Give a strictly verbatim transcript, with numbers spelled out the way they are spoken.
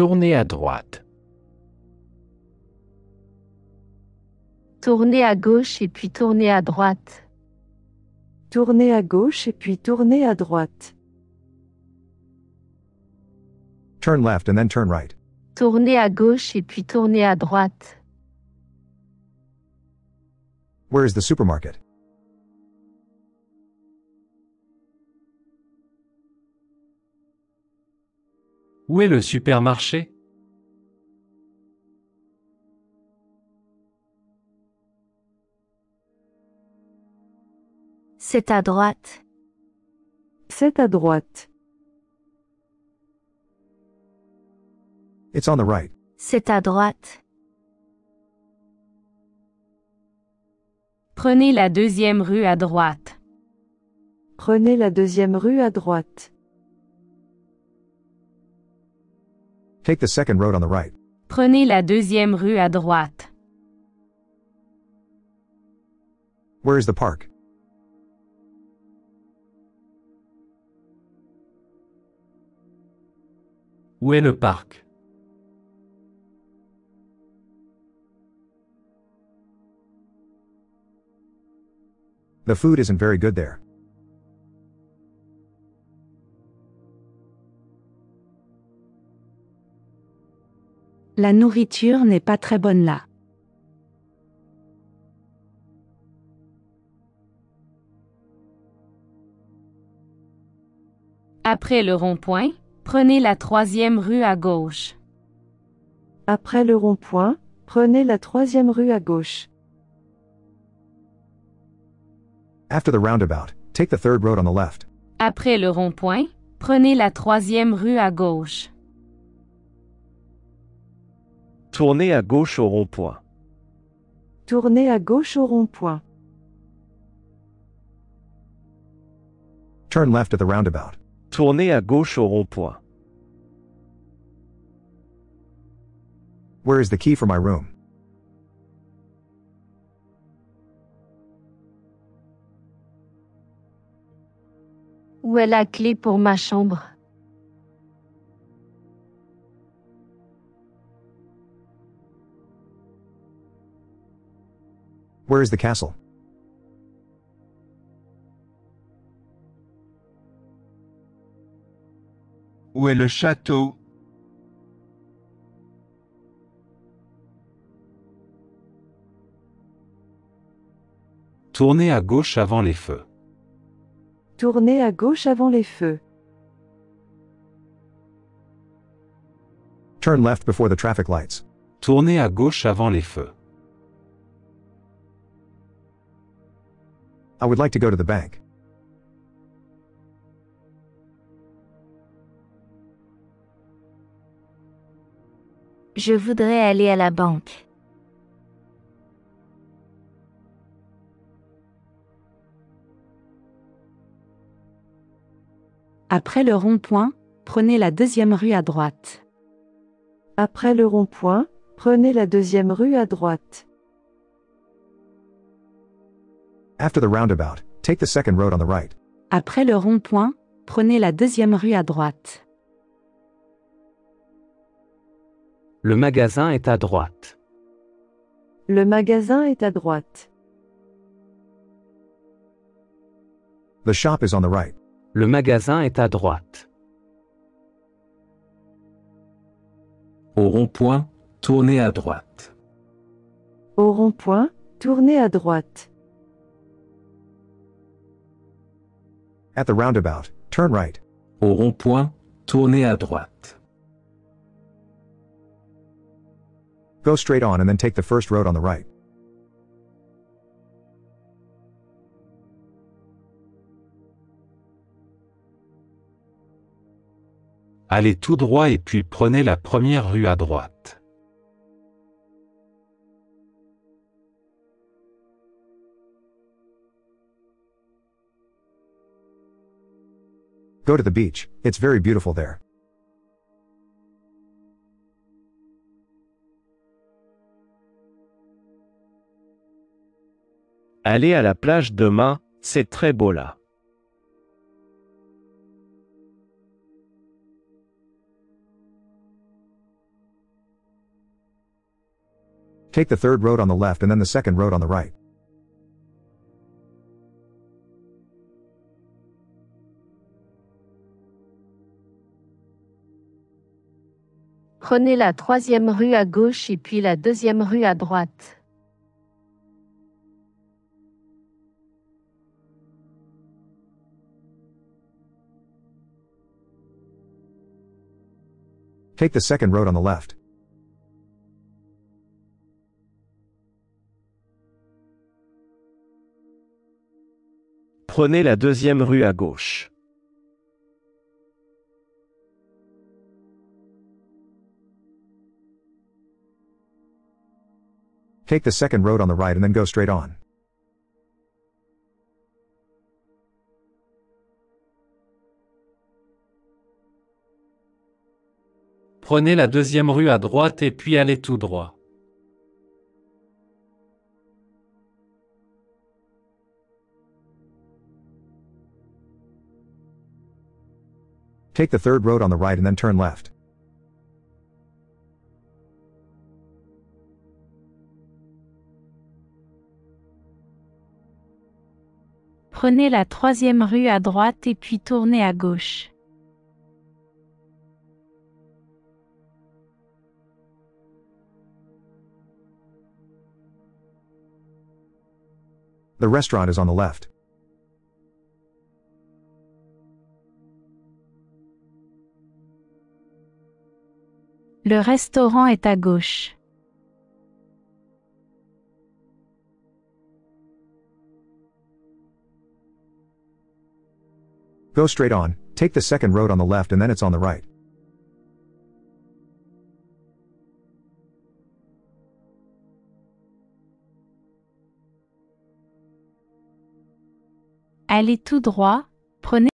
Tournez à droite. Tournez à gauche et puis tournez à droite. Tournez à gauche et puis tournez à droite. Turn left and then turn right. Tournez à gauche et puis tournez à droite. Where is the supermarket? Où est le supermarché? C'est à droite. C'est à droite. It's on the right. C'est à droite. Prenez la deuxième rue à droite. Prenez la deuxième rue à droite. Take the second road on the right. Prenez la deuxième rue à droite. Where is the park? Où est le parc? The food isn't very good there. La nourriture n'est pas très bonne là. Après le rond-point, prenez la troisième rue à gauche. Après le rond-point, prenez la troisième rue à gauche. After the roundabout, take the third road on the left. Après le rond-point, prenez la troisième rue à gauche. Tournez à gauche au rond-point. Tournez à gauche au rond-point. Turn left at the roundabout. Tournez à gauche au rond-point. Where is the key for my room? Où est la clé pour ma chambre? Where is the castle? Où est le château? Tournez à gauche avant les feux. Tournez à gauche avant les feux. Turn left before the traffic lights. Tournez à gauche avant les feux. I would like to go to the bank. Je voudrais aller à la banque. Après le rond-point, prenez la deuxième rue à droite. Après le rond-point, prenez la deuxième rue à droite. After the roundabout, take the second road on the right. Après le rond-point, prenez la deuxième rue à droite. Le magasin est à droite. Le magasin est à droite. The shop is on the right. Le magasin est à droite. Au rond-point, tournez à droite. Au rond-point, tournez à droite. At the roundabout, turn right. Au rond-point, tournez à droite. Go straight on and then take the first road on the right. Allez tout droit et puis prenez la première rue à droite. Go to the beach, it's very beautiful there. Allez à la plage demain, c'est très beau là. Take the third road on the left and then the second road on the right. Prenez la troisième rue à gauche et puis la deuxième rue à droite. Take the second road on the left. Prenez la deuxième rue à gauche. Take the second road on the right and then go straight on. Prenez la deuxième rue à droite et puis allez tout droit. Take the third road on the right and then turn left. Prenez la troisième rue à droite et puis tournez à gauche. The restaurant is on the left. Le restaurant est à gauche. Go straight on, take the second road on the left and then it's on the right. Allez tout droit, prenez